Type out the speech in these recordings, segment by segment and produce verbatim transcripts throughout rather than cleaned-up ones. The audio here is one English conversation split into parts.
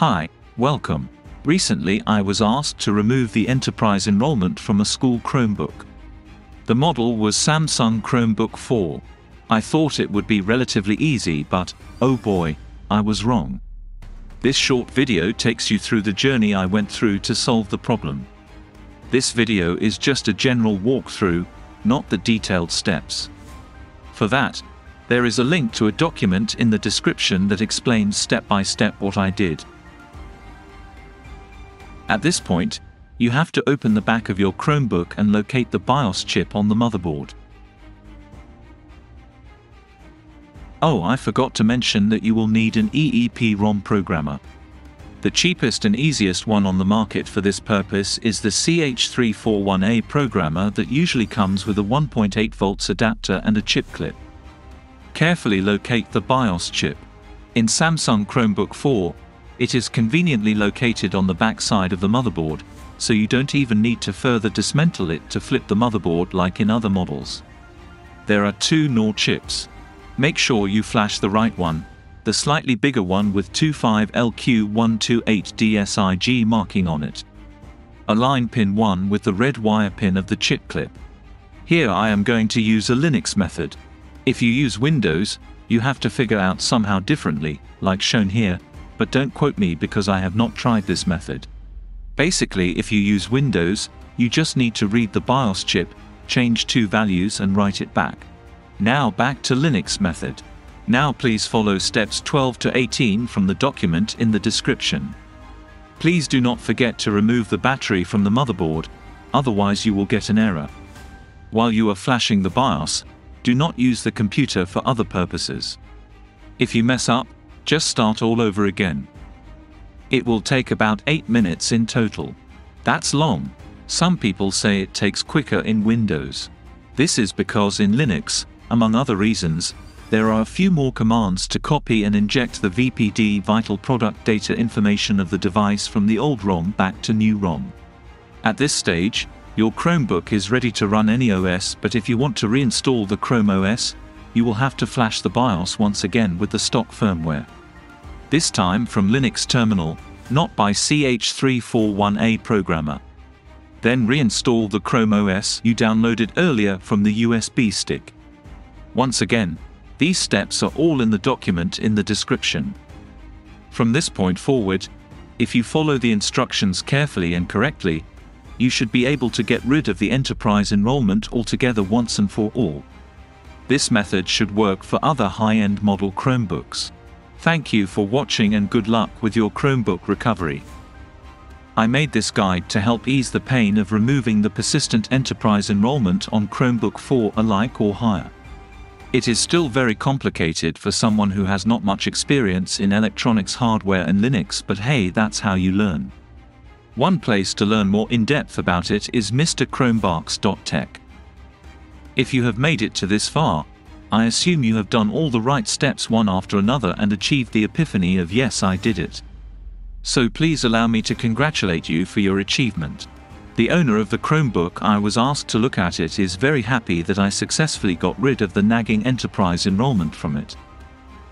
Hi, welcome. Recently I was asked to remove the enterprise enrollment from a school Chromebook. The model was Samsung Chromebook four. I thought it would be relatively easy, but, oh boy, I was wrong. This short video takes you through the journey I went through to solve the problem. This video is just a general walkthrough, not the detailed steps. For that, there is a link to a document in the description that explains step by step what I did. At this point, you have to open the back of your Chromebook and locate the BIOS chip on the motherboard. Oh, I forgot to mention that you will need an E E P ROM programmer. The cheapest and easiest one on the market for this purpose is the C H three forty-one A programmer that usually comes with a one point eight volts adapter and a chip clip. Carefully locate the BIOS chip. In Samsung Chromebook four, it is conveniently located on the back side of the motherboard, so you don't even need to further dismantle it to flip the motherboard like in other models. There are two NOR chips. Make sure you flash the right one, the slightly bigger one with twenty-five L Q one twenty-eight D S I G marking on it. Align pin one with the red wire pin of the chip clip. Here I am going to use a Linux method. If you use Windows, you have to figure out somehow differently, like shown here, but don't quote me because I have not tried this method. Basically, if you use Windows, you just need to read the BIOS chip, change two values and write it back. Now back to Linux method. Now please follow steps twelve to eighteen from the document in the description. Please do not forget to remove the battery from the motherboard, otherwise you will get an error. While you are flashing the BIOS, do not use the computer for other purposes. If you mess up, just start all over again. It will take about eight minutes in total. That's long. Some people say it takes quicker in Windows. This is because in Linux, among other reasons, there are a few more commands to copy and inject the V P D vital product data information of the device from the old ROM back to new ROM. At this stage, your Chromebook is ready to run any O S, but if you want to reinstall the ChromeOS, you will have to flash the BIOS once again with the stock firmware. This time from Linux terminal, not by C H three forty-one A programmer. Then reinstall the ChromeOS you downloaded earlier from the U S B stick. Once again, these steps are all in the document in the description. From this point forward, if you follow the instructions carefully and correctly, you should be able to get rid of the enterprise enrollment altogether once and for all. This method should work for other high-end model Chromebooks. Thank you for watching and good luck with your Chromebook recovery. I made this guide to help ease the pain of removing the persistent enterprise enrollment on Chromebook four alike or higher. It is still very complicated for someone who has not much experience in electronics hardware and Linux, but hey, that's how you learn. One place to learn more in depth about it is Mr Chromebox dot tech. If you have made it to this far, I assume you have done all the right steps one after another and achieved the epiphany of yes, I did it. So please allow me to congratulate you for your achievement. The owner of the Chromebook I was asked to look at it is very happy that I successfully got rid of the nagging enterprise enrollment from it.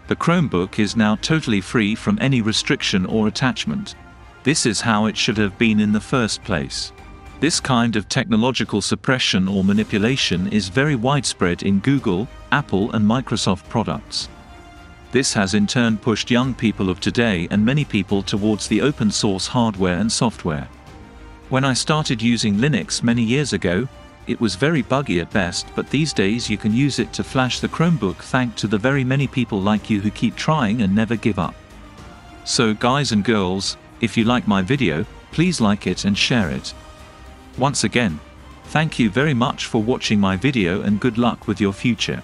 The Chromebook is now totally free from any restriction or attachment. This is how it should have been in the first place. This kind of technological suppression or manipulation is very widespread in Google, Apple and Microsoft products. This has in turn pushed young people of today and many people towards the open source hardware and software. When I started using Linux many years ago, it was very buggy at best, but these days you can use it to flash the Chromebook thanks to the very many people like you who keep trying and never give up. So guys and girls, if you like my video, please like it and share it. Once again, thank you very much for watching my video and good luck with your future.